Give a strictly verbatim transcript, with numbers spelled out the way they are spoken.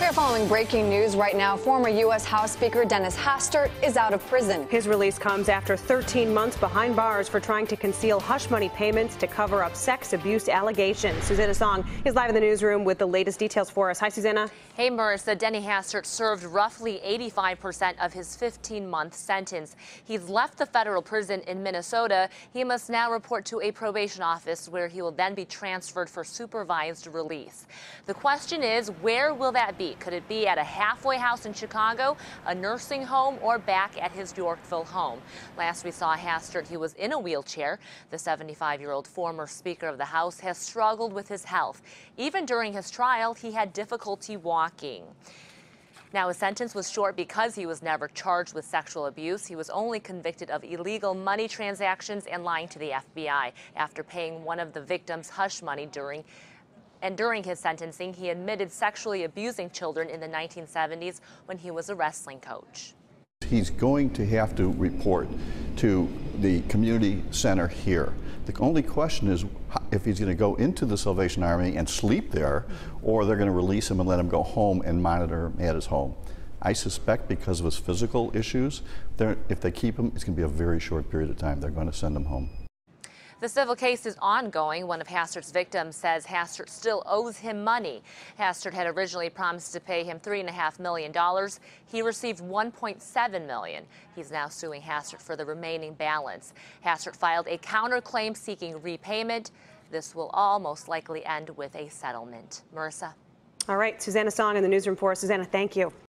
We're following breaking news right now. Former U S House Speaker Dennis Hastert is out of prison. His release comes after thirteen months behind bars for trying to conceal hush money payments to cover up sex abuse allegations. Susanna Song is live in the newsroom with the latest details for us. Hi, Susanna. Hey, Marissa. Denny Hastert served roughly eighty-five percent of his fifteen month sentence. He's left the federal prison in Minnesota. He must now report to a probation office where he will then be transferred for supervised release. The question is, where will that be? Could it be at a halfway house in Chicago, a nursing home, or back at his Yorkville home? Last we saw Hastert, he was in a wheelchair. The seventy-five-year-old former Speaker of the House has struggled with his health. Even during his trial, he had difficulty walking. Now, his sentence was short because he was never charged with sexual abuse. He was only convicted of illegal money transactions and lying to the F B I after paying one of the victims hush money during And during his sentencing, he admitted sexually abusing children in the nineteen seventies when he was a wrestling coach. He's going to have to report to the community center here. The only question is if he's going to go into the Salvation Army and sleep there, or they're going to release him and let him go home and monitor him at his home. I suspect because of his physical issues, if they keep him, it's going to be a very short period of time. They're going to send him home. The civil case is ongoing. One of Hastert's victims says Hastert still owes him money. Hastert had originally promised to pay him three point five million dollars. He received one point seven million dollars. He's now suing Hastert for the remaining balance. Hastert filed a counterclaim seeking repayment. This will all most likely end with a settlement. Marissa. All right, Susanna Song in the newsroom for us. Susanna, thank you.